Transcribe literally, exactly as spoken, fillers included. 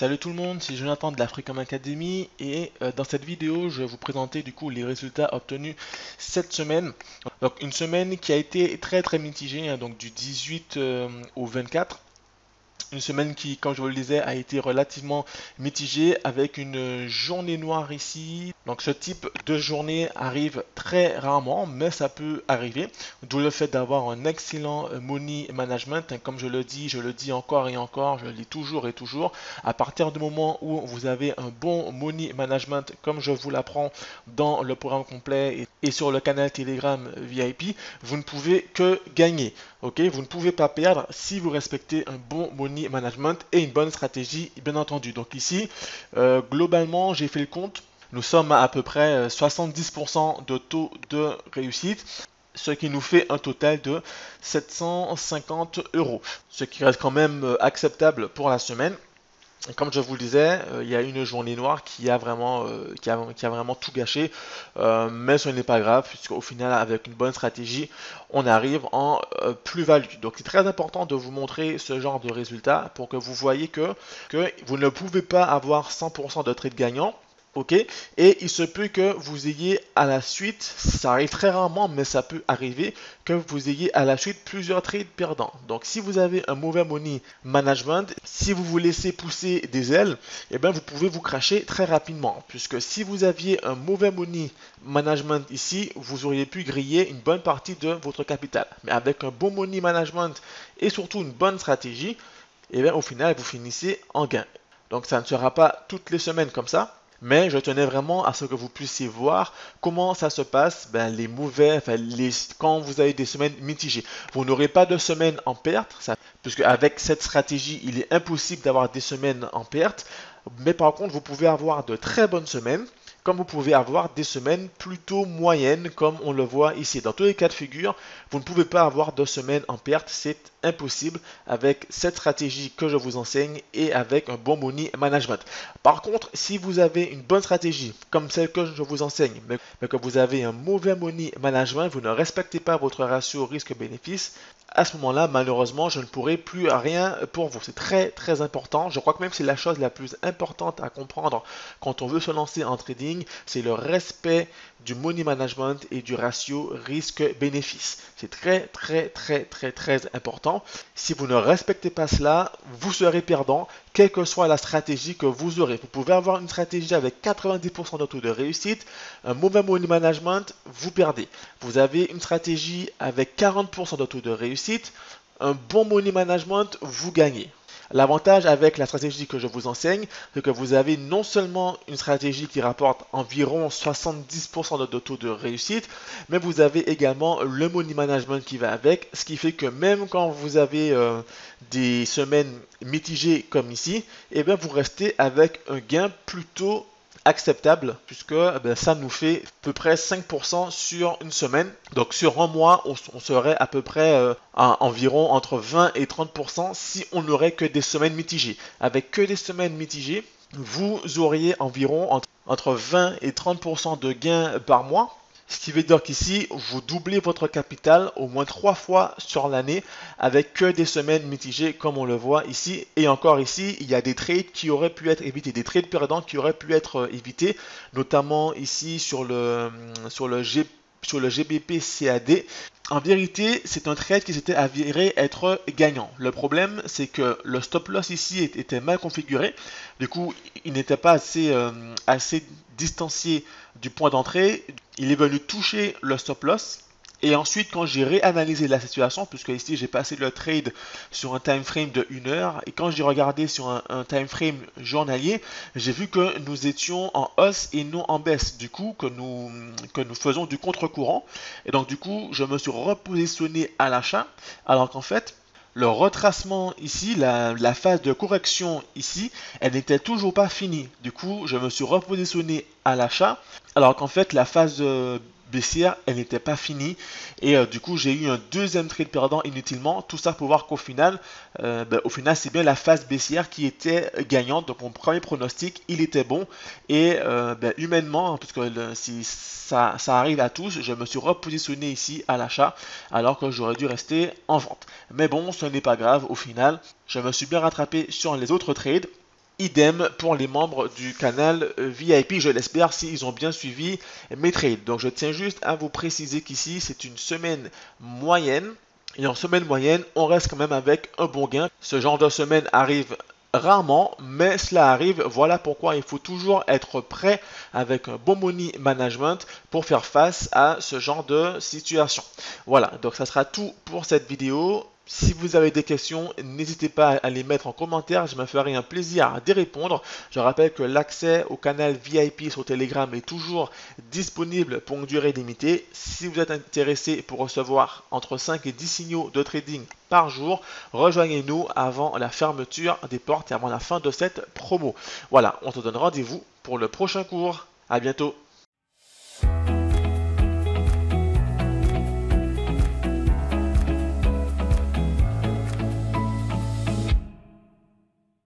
Salut tout le monde, c'est Jonathan de l'Africom Academy et euh, dans cette vidéo, je vais vous présenter du coup les résultats obtenus cette semaine. Donc une semaine qui a été très très mitigée, hein, donc du dix-huit euh, au vingt-quatre. Une semaine qui, comme je vous le disais, a été relativement mitigée avec une journée noire ici. Donc ce type de journée arrive très rarement, mais ça peut arriver. D'où le fait d'avoir un excellent money management. Comme je le dis, je le dis encore et encore, je le dis toujours et toujours. À partir du moment où vous avez un bon money management, comme je vous l'apprends dans le programme complet et sur le canal Telegram V I P, vous ne pouvez que gagner. Ok, vous ne pouvez pas perdre si vous respectez un bon money management et une bonne stratégie, bien entendu. Donc ici, euh, globalement, j'ai fait le compte. Nous sommes à à peu près soixante-dix pour cent de taux de réussite, ce qui nous fait un total de sept cent cinquante euros, ce qui reste quand même acceptable pour la semaine. Comme je vous le disais, euh, il y a une journée noire qui a vraiment, euh, qui a, qui a vraiment tout gâché, euh, mais ce n'est pas grave, puisqu'au final, avec une bonne stratégie, on arrive en euh, plus-value. Donc, c'est très important de vous montrer ce genre de résultats pour que vous voyez que, que vous ne pouvez pas avoir cent pour cent de trades gagnants. Ok, et il se peut que vous ayez à la suite, ça arrive très rarement, mais ça peut arriver que vous ayez à la suite plusieurs trades perdants. Donc, si vous avez un mauvais money management, si vous vous laissez pousser des ailes, eh bien, vous pouvez vous cracher très rapidement. Puisque si vous aviez un mauvais money management ici, vous auriez pu griller une bonne partie de votre capital. Mais avec un bon money management et surtout une bonne stratégie, eh bien, au final, vous finissez en gain. Donc, ça ne sera pas toutes les semaines comme ça. Mais je tenais vraiment à ce que vous puissiez voir comment ça se passe, ben, les mauvais, enfin, les, quand vous avez des semaines mitigées. Vous n'aurez pas de semaines en perte, ça, puisque avec cette stratégie, il est impossible d'avoir des semaines en perte. Mais par contre, vous pouvez avoir de très bonnes semaines, comme vous pouvez avoir des semaines plutôt moyennes, comme on le voit ici. Dans tous les cas de figure, vous ne pouvez pas avoir de semaines en perte, c'est impossible avec cette stratégie que je vous enseigne et avec un bon money management. Par contre, si vous avez une bonne stratégie, comme celle que je vous enseigne, mais que vous avez un mauvais money management, vous ne respectez pas votre ratio risque-bénéfice, à ce moment-là, malheureusement, je ne pourrai plus rien pour vous. C'est très, très important. Je crois que même c'est la chose la plus importante à comprendre quand on veut se lancer en trading, c'est le respect du money management et du ratio risque-bénéfice. C'est très, très, très, très, très important. Si vous ne respectez pas cela, vous serez perdant, quelle que soit la stratégie que vous aurez. Vous pouvez avoir une stratégie avec quatre-vingt-dix pour cent de taux de réussite, un mauvais money management, vous perdez. Vous avez une stratégie avec quarante pour cent de taux de réussite, un bon money management, vous gagnez. L'avantage avec la stratégie que je vous enseigne, c'est que vous avez non seulement une stratégie qui rapporte environ soixante-dix pour cent de taux de réussite, mais vous avez également le money management qui va avec, ce qui fait que même quand vous avez euh, des semaines mitigées comme ici, et bien vous restez avec un gain plutôt acceptable, puisque ben, ça nous fait à peu près cinq pour cent sur une semaine. Donc sur un mois, on, on serait à peu près euh, à environ entre vingt et trente pour cent si on n'aurait que des semaines mitigées. Avec que des semaines mitigées, vous auriez environ entre, entre vingt et trente pour cent de gains par mois. Ce qui veut dire qu'ici, vous doublez votre capital au moins trois fois sur l'année avec que des semaines mitigées comme on le voit ici. Et encore ici, il y a des trades qui auraient pu être évités, des trades perdants qui auraient pu être évités, notamment ici sur le, sur le, G, sur le G B P C A D. En vérité, c'est un trade qui s'était avéré être gagnant. Le problème, c'est que le stop loss ici était mal configuré. Du coup, il n'était pas assez, euh, assez distancié du point d'entrée. Il est venu toucher le stop loss et ensuite quand j'ai réanalysé la situation, puisque ici j'ai passé le trade sur un time frame de une heure et quand j'ai regardé sur un, un time frame journalier, j'ai vu que nous étions en hausse et non en baisse, du coup que nous, que nous faisons du contre-courant et donc du coup je me suis repositionné à l'achat alors qu'en fait le retracement ici, la, la phase de correction ici, elle n'était toujours pas finie. Du coup, je me suis repositionné à l'achat, alors qu'en fait, la phase baissière, elle n'était pas finie. Et euh, du coup, j'ai eu un deuxième trade perdant inutilement. Tout ça pour voir qu'au final, euh, ben, au final, c'est bien la phase baissière qui était gagnante. Donc, mon premier pronostic, il était bon. Et euh, ben, humainement, parce que le, si ça, ça arrive à tous, je me suis repositionné ici à l'achat, alors que j'aurais dû rester en vente. Mais bon, ce n'est pas grave. Au final, je me suis bien rattrapé sur les autres trades. Idem pour les membres du canal V I P, je l'espère, s'ils ont bien suivi mes trades. Donc je tiens juste à vous préciser qu'ici, c'est une semaine moyenne. Et en semaine moyenne, on reste quand même avec un bon gain. Ce genre de semaine arrive rarement, mais cela arrive. Voilà pourquoi il faut toujours être prêt avec un bon money management pour faire face à ce genre de situation. Voilà, donc ça sera tout pour cette vidéo. Si vous avez des questions, n'hésitez pas à les mettre en commentaire, je me ferai un plaisir d'y répondre. Je rappelle que l'accès au canal V I P sur Telegram est toujours disponible pour une durée limitée. Si vous êtes intéressé pour recevoir entre cinq et dix signaux de trading par jour, rejoignez-nous avant la fermeture des portes et avant la fin de cette promo. Voilà, on se donne rendez-vous pour le prochain cours. À bientôt.